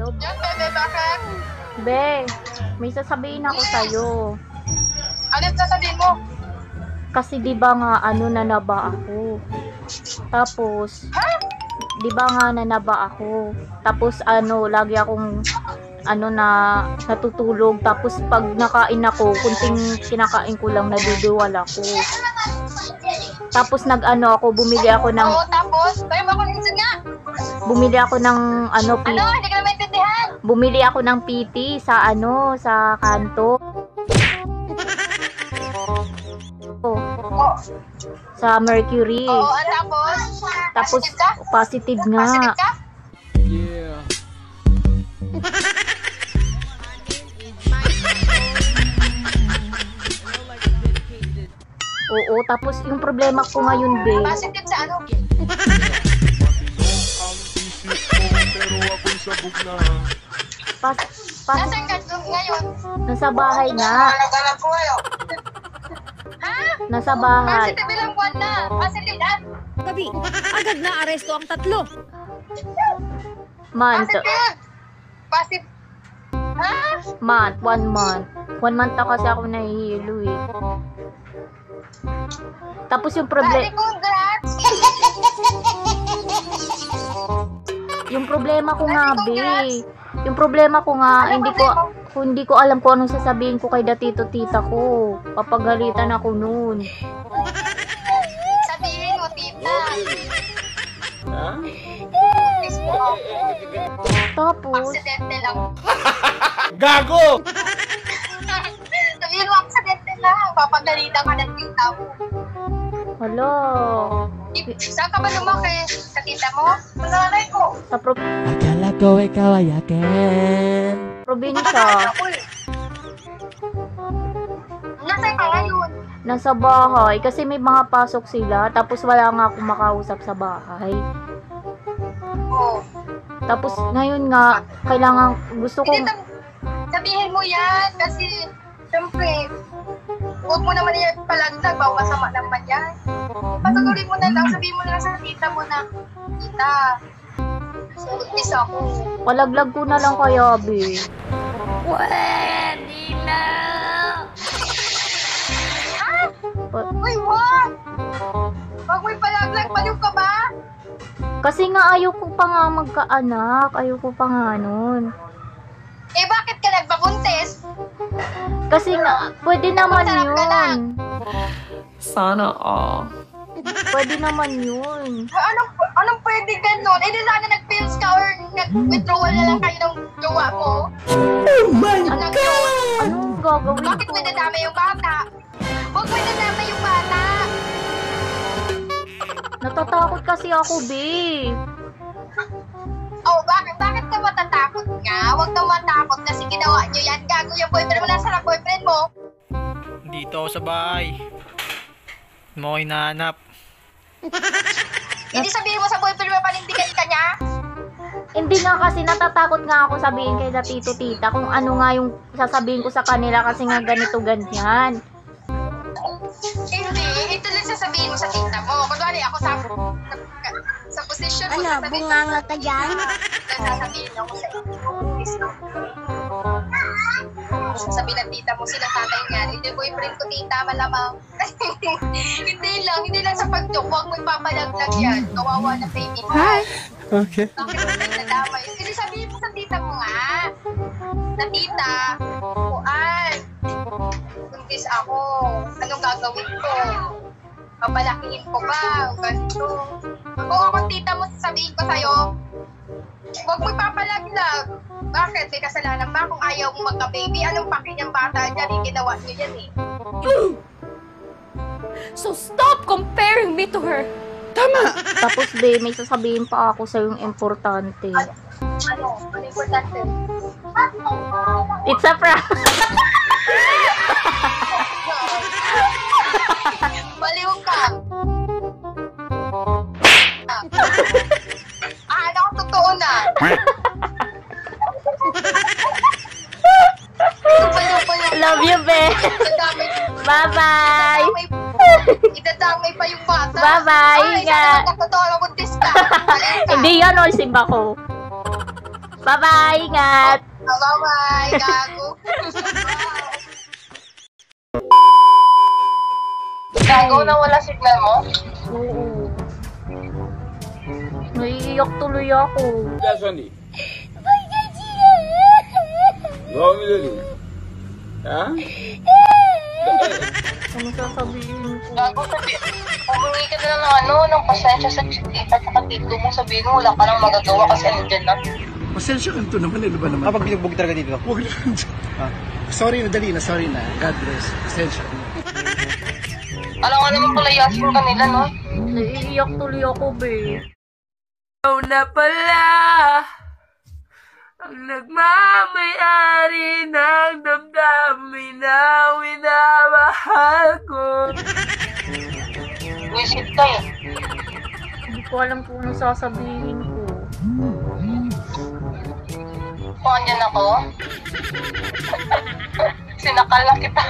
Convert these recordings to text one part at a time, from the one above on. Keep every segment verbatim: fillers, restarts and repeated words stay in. Yan, bebe, bakit? Be, may sasabihin ako yes. sa'yo. Ano't sasabihin mo? Kasi di ba nga ano nanaba ako. Tapos, huh? di ba nga nanaba ako. Tapos ano, lagi akong ano na natutulog. Tapos pag nakain ako, kunting kinakain ko lang, naduduwal ako. Tapos nag-ano ako, bumili ako ng... Oo, tapos? Tayo ba kung isa nga? Bumili ako ng ano... P... Ano? Hindi ka na maintindihan? Bumili ako ng P T sa ano, sa kanto. Oh. Oh. Sa Mercury. Oo, oh, tapos? Tapos, positive ka? Positive nga. Positive ka? Yeah. Oo, tapos yung problema ko ngayon, babe. Positive sa ano? Pas, pas. Nasaan ka ngayon? Nasa bahay nga. Ha? Nasa bahay. Positive ilang buwan na. Positive na. Gabi, agad na aresto ang tatlo. Month. Positive. Positive. Ha? Month, one month. One month ako kasi ako nahihilo eh. Tapos yung problema yung problema ko nga, babe. Yung problema ko nga, ano hindi ko hindi ko alam kung anong sasabihin ko kay datito tita ko. Papagalitan ako noon. Sabihin mo, tita. Huh? Tapos aksidente lang. Gago! Sabihin mo, aksidente lang. Papagalitan ka ng tita mo. Hello. Saan ka ba lumaki? Sa tita mo? Sa nanay ko. Sa pro... Akala ko ikaw ay akin. Probinsya. Nasaan ka ngayon? Nasa bahay. Kasi may mga pasok sila. Tapos wala nga akong makausap sa bahay. Oo. Tapos ngayon nga, kailangan gusto kong... Sabihin mo yan. Kasi, siyempre... Huwag mo naman yan palagi nagbawasama naman yan. Patuloy mo na lang, sabihin mo na lang sa tita mo na, tita, buntis ako. Palaglag ko na lang kaya, be. Pwede na! Ha? Uy, what? Huwag mo palaglag, baliw ka ba? Kasi nga ayaw ko pa nga magkaanak, ayaw ko pa nga nun. Eh, bakit ka nagbabuntis? Kasi na, pwede naman yun. Sana all. Pwede naman yun. Anong, anong pwede ganun? Eh, sana nag-pills ka or nag-withdrawal na lang kayo ng jowa mo? Oh my anong, God! Anong gagawin? Bakit may nadama yung bata? Huwag may nadama yung bata! Natatakot kasi ako, babe. Oh, bakit? Bakit ka matatakot nga? Huwag kang matakot kasi ginawa nyo yan. Gago yung boyfriend mo. Nasaan ang boyfriend mo? Dito ako sa bahay. Hindi mo ko hinahanap. Hindi sabihin mo sa boyfriend mo panindigan ka niya? Hindi nga kasi natatakot nga ako sabihin kay na tito tita kung ano nga yung sasabihin ko sa kanila kasi nga ganito ganyan. Hindi. Ito lang sasabihin mo sa tita mo. Kunwari ako sa... sa posisyon ko ano, sasabihin mo. Ano, bunga nga ka dyan? Sasabihin ako sa inyo. Sasabihin ng tita mo, sila tatay nga. Hindi boyfriend ko tita, malamang. Hindi lang, hindi lang sa pag-joke. Huwag mo ipapalaglag yan. Kawawa na baby mo. Hi! Okay. Bakit mo tayo nadamay? Hindi sabihin mo sa tita mo nga. Sa tita, kuan. Buntis ako. Anong gagawin ko? Papalakihin ko ba? Ganito. Kung ako tita mo, sasabihin ko sa'yo, huwag mo ipapalaglag. Bakit? May kasalanan ba? Kung ayaw mo magka-baby, anong paki niyang bata dyan? Yung ginawa niyo yan eh. So stop comparing me to her! Tama! Tapos babe, may sasabihin pa ako sa'yo yung importante. Ano? Ano? Ano importante? It's a prank! Baliw ka! Ah, ano kung totoo na? Love you, babe! Bye-bye! Idadamay pa yung bata. Bye-bye. Ay, sana magkakotolo buntis ka. Hindi yun, all simba ko. Bye-bye, ingat. Bye-bye, gago. Gago na wala signal mo? Oo. Naiiyak tuloy ako. Sandi? Gawin nila din. Ha? Ano sasabihin ko? Gago, sabihin. Pag-uwi ka na ng ano, ng pasensya sa kita at sa tito mo, sabihin mo wala ka nang magagawa kasi andyan na. Pasensya ka nito naman, ano ba naman? Kapag binugbog talaga dito? Huwag na andyan. Sorry na, dali na, sorry na. God bless. Pasensya ka. Alam nga naman pala yasin ka nila, no? Naiiyak tuloy ako, babe. Ikaw na pala ang nagmamayari ng damdamin na winamahal ko. Wisit ka eh. Hindi ko alam kung ano sasabihin ko. Kung andyan ako? Sinakal na kita.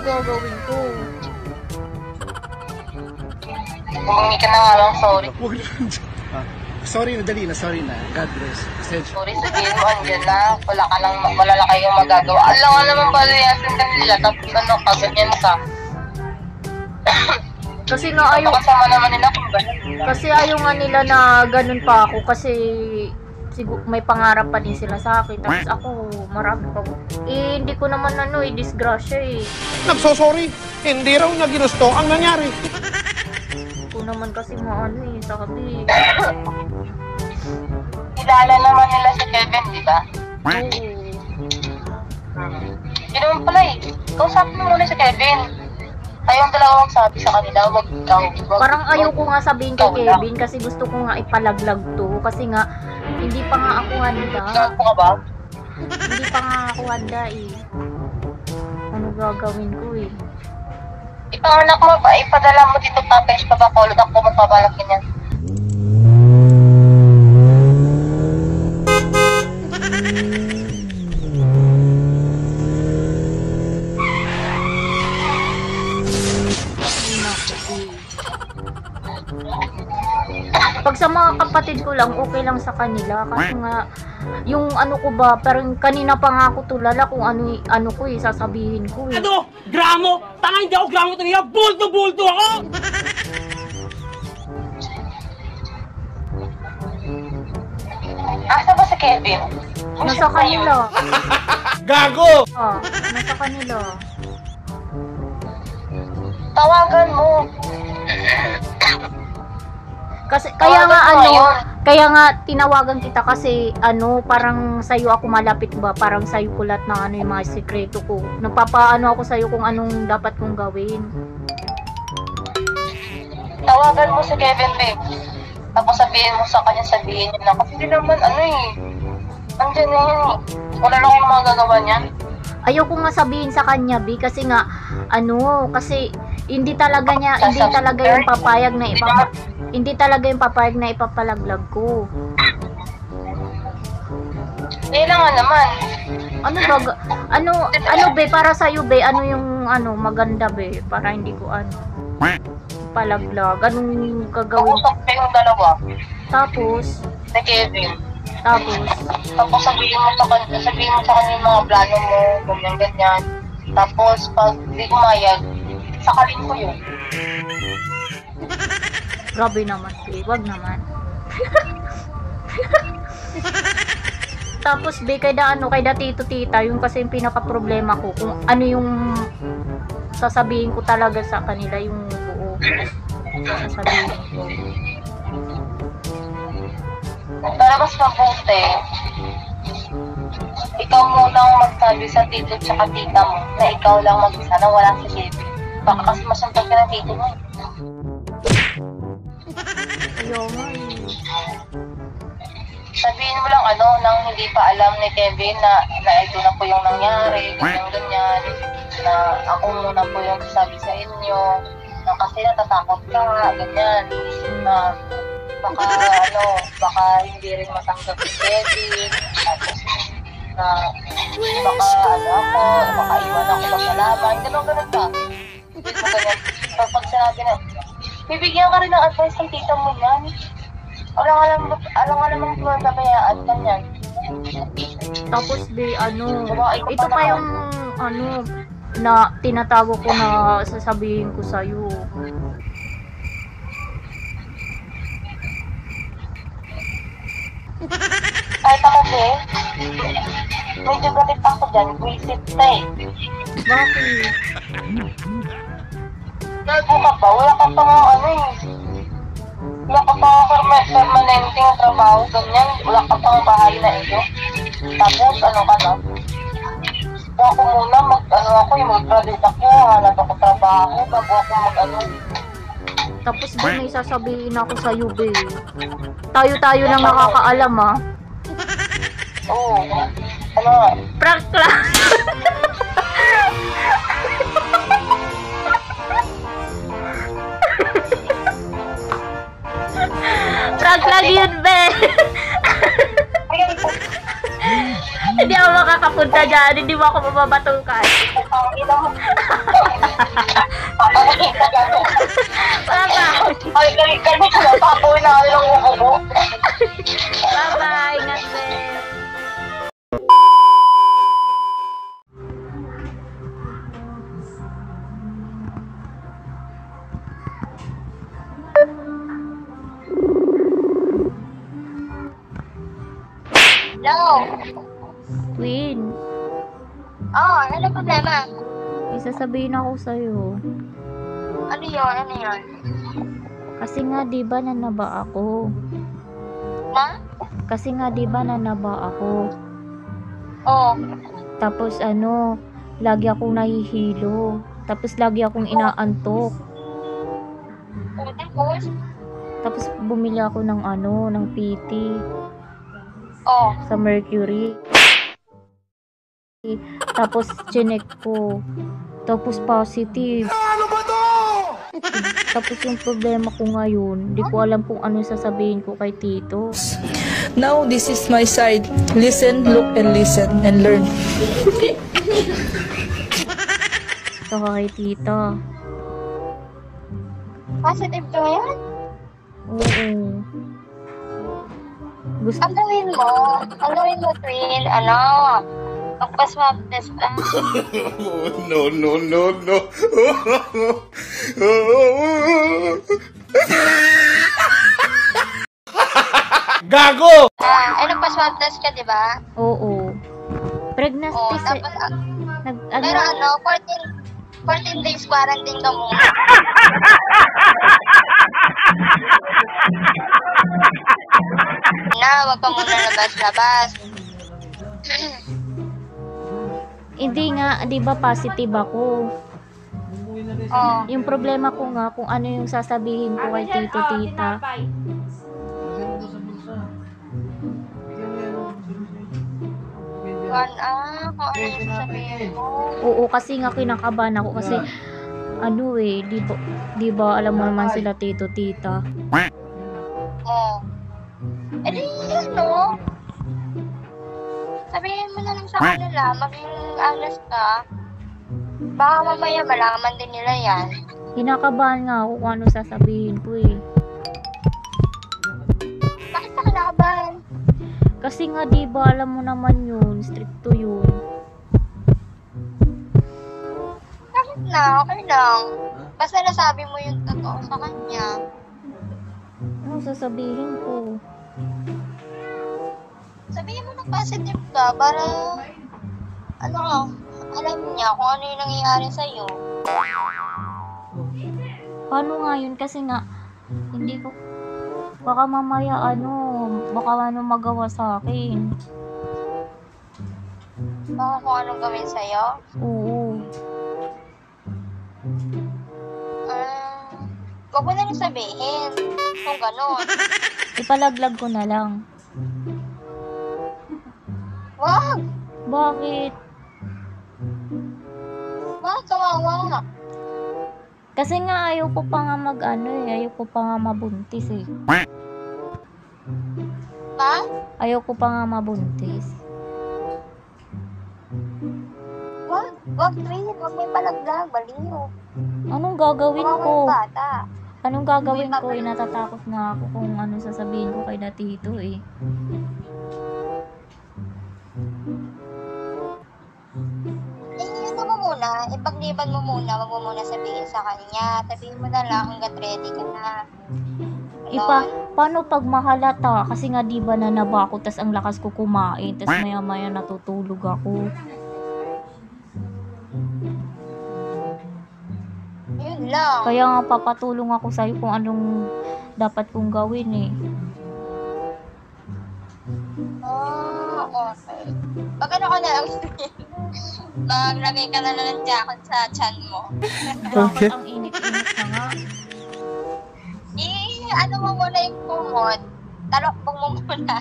Gagawin ko. Humingi ka na nga lang, sorry. Huwag na andyan. Sorry na, dali na, sorry na. God bless. Pasensya. Sorry, sabihin mo, andyan na. Wala ka lang, wala na kayong magagawa. Alam ka naman pala yasin ka nila. Tapos ano, kaganyan ka. Kasi na ayaw. Kasama naman nila kung ganyan. Kasi ayaw nga nila na ganun pa ako. Kasi siguro may pangarap pa din sila sa akin. Tapos ako, marami pa. Eh, hindi ko naman ano, eh, disgrasya eh. Nagsosorry. Hindi raw na ginusto ang nangyari. Hindi ko naman kasi maano eh, sabi. Kilala naman nila si Kevin, di ba? Oo. Yun naman pala eh. Kausapin mo muna si Kevin. Ayong dalawa magsabi sa kanila, wag ikaw. Parang ayaw ko nga sabihin kay Kevin kasi gusto ko nga ipalaglag to. Kasi nga, hindi pa nga ako handa. Nagpo ka ba? Hindi pa nga ako handa eh. Ano gagawin ko eh? Ipanganak mo ba? Ipadala mo dito papers pa ba? Kulot ako magpabalak niya. Pag sa mga kapatid ko lang, okay lang sa kanila. Kasi nga, yung ano ko ba, pero kanina pa nga ako tulala kung ano, ano ko eh, sasabihin ko eh. Ano? Gramo? Tanga, hindi ako gramo ito niya. Bulto-bulto ako! Asa ba si Kevin? Nasa kanila. Gago! Ah, nasa kanila. Tawagan mo. Kasi kaya nga ano, kaya nga tinawagan kita kasi ano, parang sa'yo ako malapit ba? Parang sa'yo ko lahat ng ano yung mga sikreto ko. Nagpapaano ako sa'yo kung anong dapat kong gawin. Tawagan mo si Kevin, babe. Tapos sabihin mo sa kanya, sabihin niya na. Kasi hindi naman ano eh, andyan na yun. Wala na kayong magagawa niya. Ayoko nga sabihin sa kanya, babe, kasi nga, ano, kasi hindi talaga niya, hindi talaga yung papayag na ipapayag. Hindi talaga yung papayag na ipapalaglag ko. Kailangan naman. Ano ba? Ano, ano be? Para sa'yo be? Ano yung ano, maganda be? Para hindi ko ano, palaglag. Anong gagawin? Tapos sabihin yung dalawa. Tapos? Na Kevin. Tapos? Tapos sabihin mo sa kanila, sabihin mo sa kanila yung mga plano mo, ganyan, ganyan. Tapos pag hindi kumayag, sakalin ko yun. Grabe naman, babe. Wag naman. Tapos, babe, kayda ano, kayda tito-tita, yung kasi yung pinaka-problema ko, kung ano yung sasabihin ko talaga sa kanila, yung buo sasabihin ko. Para mas mabuti, ikaw muna ang magsabi sa tito tsaka tita mo, na ikaw lang mag-isa na walang sisip. Baka kasi masuntok ka ng tito mo. Sabihin mo lang ano, nang hindi pa alam ni Kevin na, na ito na po yung nangyari, ganyan, ganyan, na ako muna po yung sabi sa inyo, nah, kasi natatakot ka, ganyan. Um, baka ano, baka hindi rin matanggap si Kevin. Tapos, uh, baka ano ako, baka iwan ako sa salaman. Ganun, ganun ka. Pag pag sinabi na, bibigyan ka rin ng advice ng tita mo yan. Alam nga naman kung natabayaan ka niyan. Tapos di ano, ito pa yung ano, na tinatago ko na sasabihin ko sa'yo. Kahit ako kasi, medyo galit ako dyan, wisit na eh. Bakit? Nagbo ka ba? Wala ka pa nga ano eh. Wala ka pa nga permanenteng trabaho, ganyan. Wala ka pa nga bahay na iyo. Tapos ano ka na? Ako muna mag ano ako yung mag-graduate ako, hanap ako trabaho bago ako mag-ano. Tapos ba may sasabihin ako sa U B. Tayo-tayo lang nakakaalam ah. Oo. Ano? Prank lang. Prank lang yun be. Hindi ako makakapunta dyan, hindi mo ako mababatungkan. Bye-bye, ingat din. Hello! Queen. Oh, ano problema? May sasabihin ako sa'yo. Ano yun? Ano yun? Kasi nga diba nanaba ako. Ma? Kasi nga diba nanaba ako. Oo. Oh. Tapos ano, lagi akong nahihilo. Tapos lagi akong inaantok. Oh, tapos? Tapos bumili ako ng ano, ng P T. Oo. Oh. Sa Mercury. Tapos chinek ko, tapos positive. Ano ba to? Tapos yung problema ko ngayon, di ko alam kung ano sasabihin ko kay Tito. Now this is my side. Listen, look and listen and learn. Saka kay Tita. Positive to yan? Oo. Gusto ang gawin mo, ang gawin mo Twin, ano? Magpa-swab test lang. No, no, no, no. Gago! Ah, ay nagpa-swab test ka, di ba? Oo. Pregnancy test. Pero ano, fourteen days quarantine ka muna. Na, wag ka muna labas-labas. Hindi nga, di ba positive ako? Oh. Yung problema ko nga, kung ano yung sasabihin ko kay Tito Tita. Kung ano yung sasabihin ko? Oo, kasi nga kinakabahan ako kasi ano eh, di ba, di ba alam mo naman sila Tito Tita? Oo. Eh di ano? Sabihin mo na lang sa kanila, maging honest ka. Baka mamaya malaman din nila yan. Kinakabahan nga ako kung ano sasabihin ko eh. Bakit ka kinakabahan? Kasi nga diba alam mo naman yun, stricto yun. Bakit na? Okay lang. Basta nasabi mo yung totoo sa kanya. Ano sasabihin ko? Sabihin mo na positive ka para ano ka, alam niya kung ano yung nangyayari sa'yo. Paano nga yun? Kasi nga, hindi ko, baka mamaya ano, baka ano magawa sa akin. Baka kung anong gawin sa'yo? Oo. Um, wag mo na rin sabihin kung gano'n. Ipalaglag ko na lang. Wag! Bakit? Wag, kawawa. Kasi nga ayaw ko pa nga mag ano eh, ayaw ko pa nga mabuntis eh. Pa? Ayaw ko pa nga mabuntis. Wag, wag Tris, wag may palaglag, baliw. Anong gagawin ko? Bata. Anong gagawin ko? Eh, natatakot nga ako kung anong sasabihin ko kay na Tito eh. Ipagliban mo muna, wag mo muna sabihin sa kanya. Sabihin mo na lang hanggat ready ka na. Ipa, paano pag mahalata? Kasi nga di ba na nabako, tas ang lakas ko kumain, tas maya maya natutulog ako. Yun lang. Kaya nga papatulong ako sa'yo kung anong dapat kong gawin eh. Oh, okay. Pag ano ka na lang maglagay ka na lang ng jacket sa chan mo. Okay. Ang init-init na nga. Eh, ano mo muna yung kumot? Talokbong mo muna.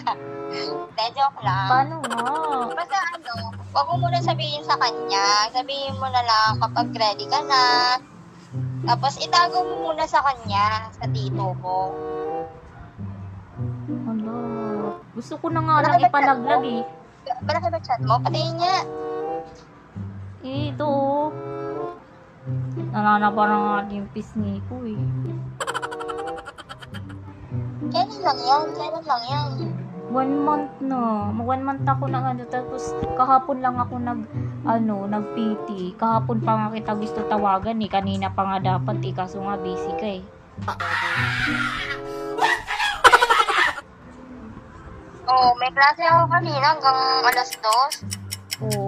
De, joke lang. Paano nga? Basta ano, wag mo muna sabihin sa kanya. Sabihin mo na lang kapag ready ka na. Tapos itago mo muna sa kanya, sa tito mo. Ano? Gusto ko na nga lang ipanaglag eh. Para sa chat mo, patayin niya. Ito oh. Nananapa na nga ating pisngi ko eh. Kailan lang yan? Kailan lang yan? One month na. Mag-one month ako na ano. Tapos kahapon lang ako nag, ano, nag-P T. Kahapon pa nga kita gusto tawagan eh. Kanina pa nga dapat eh. Kaso nga busy ka eh. Oo, oh, may klase ako kanina hanggang alas dos. Oo. Oh.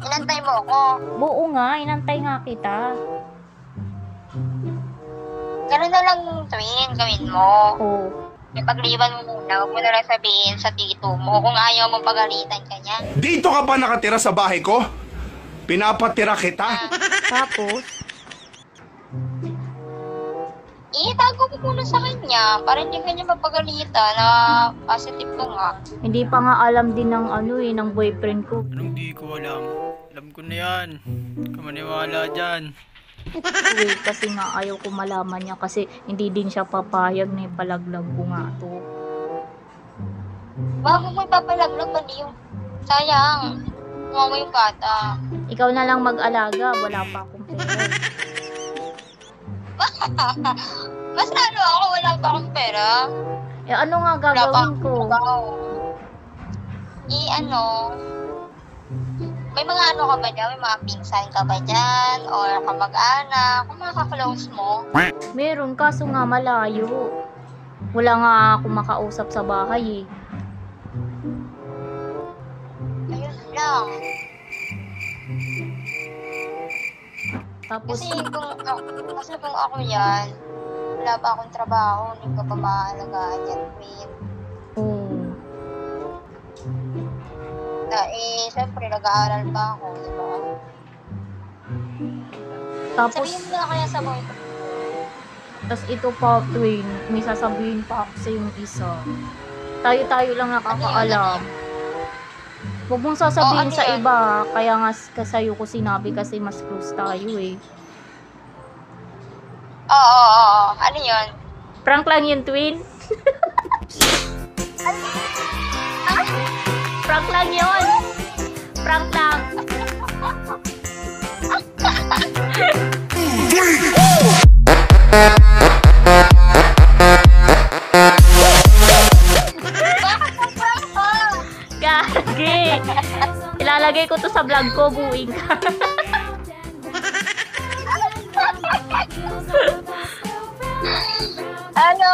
Inantay mo ako. Oo nga, inantay nga kita. Ganun na lang tuwing gawin mo. Oo. Ipagliban mo muna, huwag mo na lang sabihin sa tito mo kung ayaw mong pagalitan ka niya. Dito ka ba nakatira sa bahay ko? Pinapatira kita? Ah. Tapos? Itago ko muna sa kanya para hindi kanya mapagalitan na positive ko nga. Hindi pa nga alam din ng ano eh, ng boyfriend ko. Anong di ko alam? Alam ko na yan. Kamaniwala dyan. Uy, kasi nga ayaw ko malaman niya kasi hindi din siya papayag na ipalaglag ko nga to. Bago mo ipapalaglag ba niyo? Sayang. Mama yung bata. Ikaw na lang mag-alaga. Wala pa akong pera. Mas lalo ako. Wala pa akong pera. Eh ano nga gagawin ko? Eh ano... May mga ano ka ba dyan? May mga pinsan ka ba dyan? Or kamag-anak? Kung makaka-close mo? Meron, kaso nga malayo. Wala nga akong makausap sa bahay eh. Ayun lang. Tapos... Kasi kung, kasi kung ako yan, wala pa akong trabaho, hindi ka pa maalagaan yan, Queen. Oo. Na eh, siyempre, nag-aaral pa ako, di ba? Tapos, sabihin mo na kaya sa boyfriend. Tapos ito pa, twin, may sasabihin pa ako sa yung isa. Tayo-tayo lang nakakaalam. Huwag mong sasabihin oh, sa yan? Iba, kaya nga kasayo ko sinabi kasi mas close tayo eh. Oo, oh, oo, oh, oh. Ano yun? Prank lang yun, twin. Ano? Ah? Prank lang yun! Prank lang! Gagi! Ilalagay ko to sa vlog ko, buwing ka. Ano?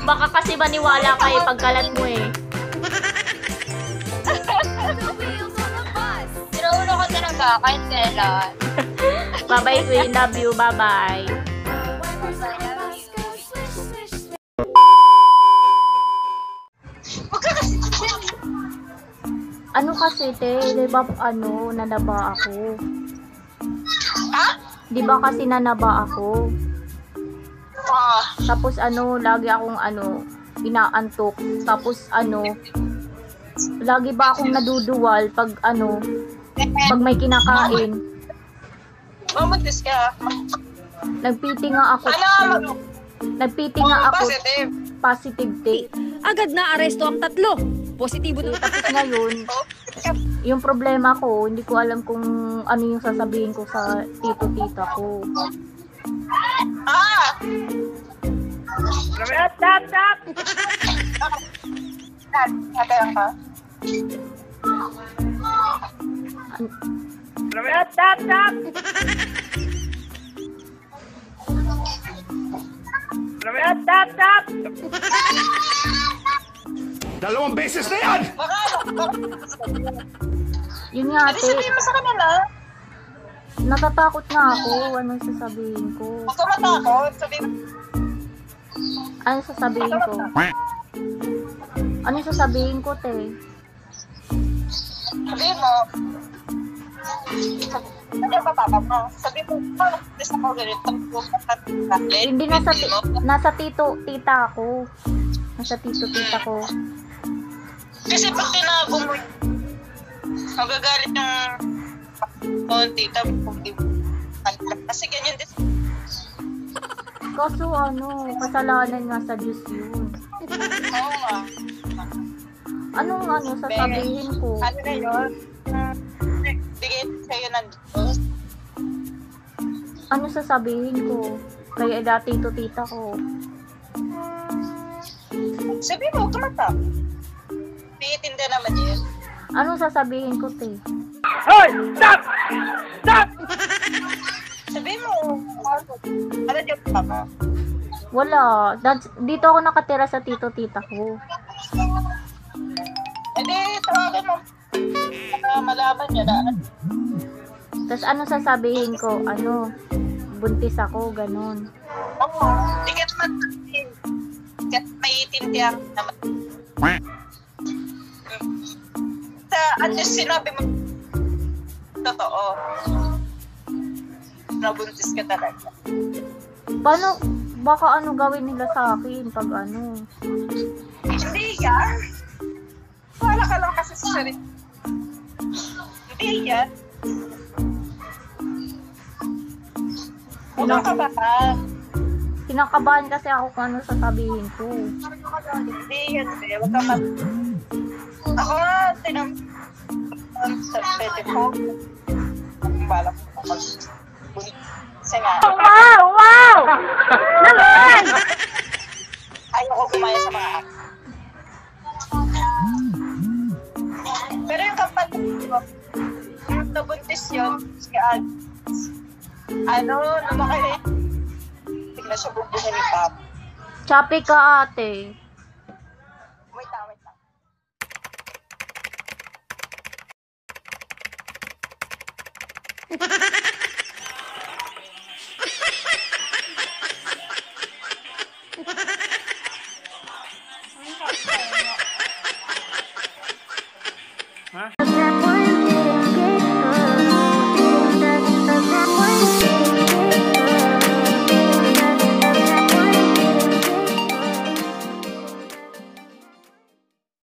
Baka kasi maniwala ka eh, pagkalat mo eh. Pinaulo ko talaga, kahit kailan. Bye-bye, Queen. Love you. Bye-bye. Ano kasi, te? Di ba, ano, nanaba ako? Ha? Di ba kasi nanaba ako? Tapos ano, lagi akong ano, inaantok. Tapos ano, lagi ba akong naduduwal pag ano, pag may kinakain. Mamuntis ka. Nagpiti nga ako. Ano? Nagpiti nga ako. Positive. Positive take. Agad na aresto ang tatlo. Positibo na tapos ngayon. Yung problema ko, hindi ko alam kung ano yung sasabihin ko sa tito-tita ko. Ah! Stop, stop, stop! Dad, natayan ka? Stop, stop, stop! Stop, stop, stop! Dalawang beses na yan! Yun nga, ate. Ano sabihin mo sa kanila? Natatakot na ako. Anong sasabihin ko? Huwag ka matakot. Sabihin mo. Anong sasabihin ko? Anong sasabihin ko, te? Sabihin mo. Ano ba papa mo? Sabihin mo, parang gusto ko ganito. Hindi, nasa, nasa tito, tita ako. Nasa tito, tita ko. Kasi pag tinago mo, magagalit ng oh, tita, kasi ganyan din. Kaso ano, kasalanan nga sa Diyos yun. Oo nga. Anong ano, sasabihin ko? Ano na yun? Bigay sa'yo ng Diyos. Ano sasabihin ko? Kaya dati ito tita ko. Sabihin mo, kumata. Piitin din naman yun. Ano sasabihin ko, te? Hoy! Stop! Stop! Sabihin mo, ano yung papa? Wala. That's, dito ako nakatira sa tito-tita ko. E di, tawagin mo. Uh, malaman niya na. Tapos ano sasabihin ko? Ano? Buntis ako, ganun. Oo. Oh, di ka't matatin. Ka't maitintihan naman. At least sinabi mo totoo, nabuntis ka talaga. Paano, baka ano gawin nila sa akin pag ano? Hindi yan. Wala ka lang kasi sa sarili. Hindi yan. Kinakabahan. Kinakabahan kasi ako kung ano sasabihin ko. Hindi yan, eh. Wag ka mag... Ako na, tinam... Sa pwede ko, ang balak ko mag-bulit. Kasi nga... Wow! Wow! Naman! Ayaw ko kumaya sa mga akin. Pero yung kapatid ko, yung nabuntis yun, si Ag, ano, namakilin. Tignan siya bubuhin ni Pap. Chapi ka, ate. Wait lang, wait lang. Ha ha ha!